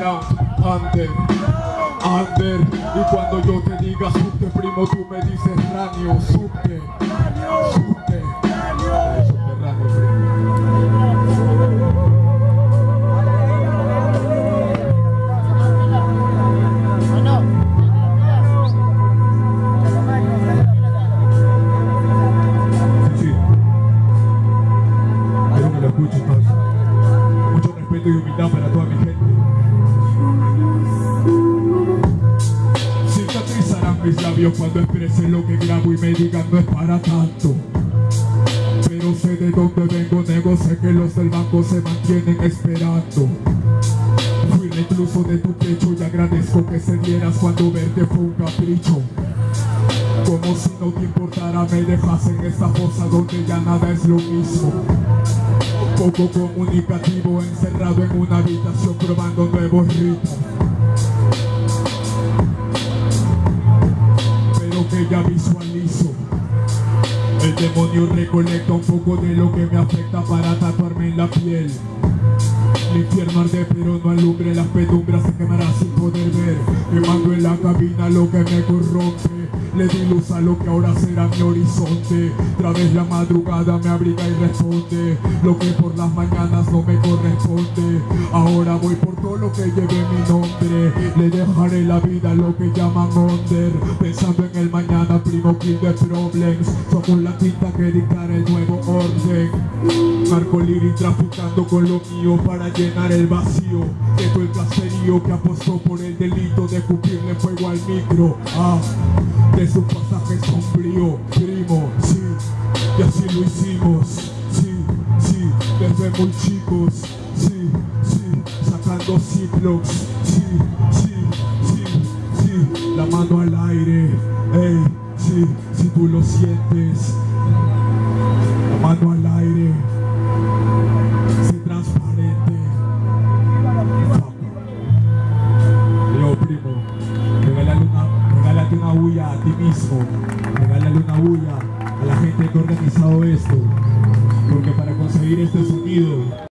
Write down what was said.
eran under. Y cuando yo te diga subte, primo, tú me dices ranio, subte, subte, subterráneo, primo. Sí, sí. Quiero que lo escuches, padre. Mucho respeto y humildad para toda mi gente. Mis labios cuando expresen lo que grabo y me digan no es para tanto, pero sé de dónde vengo, nego, sé que los del banco se mantienen esperando. Fui recluso de tu pecho y agradezco que se dieras cuando verte fue un capricho. Como si no te importara me dejas en esta fosa donde ya nada es lo mismo. Poco comunicativo, encerrado en una habitación probando nuevos ritmos. Que ya visualizo el demonio, recolecta un poco de lo que me afecta para tatuarme en la piel. El infierno arde pero no alumbre, las penumbras se quemarán sin poder ver. Me mando en la cabina lo que me corrompe, le di luz a lo que ahora será mi horizonte. Otra vez la madrugada me abriga y responde lo que por las mañanas no me corresponde. Ahora voy por todo lo que lleve mi nombre, le dejaré la vida a lo que llaman under. Pensando en el mañana, primo, kill the problems. Somos la tinta que dictará el nuevo orden. Marco Liri traficando con lo mío para llenar el vacío. Tengo el caserío que apostó por el delito de escupirle fuego al micro. De su pasaje sombrío, primo, sí, y así lo hicimos, sí, sí, desde muy chicos, sí, sí, sacando Ziplocs, sí, sí, sí, sí, la mano al aire, hey, sí, si tú lo sientes, la mano al aire, sé transparente. Yo, primo, regálate una bulla a ti mismo, regálale una bulla a la gente que ha organizado esto, porque para conseguir este sonido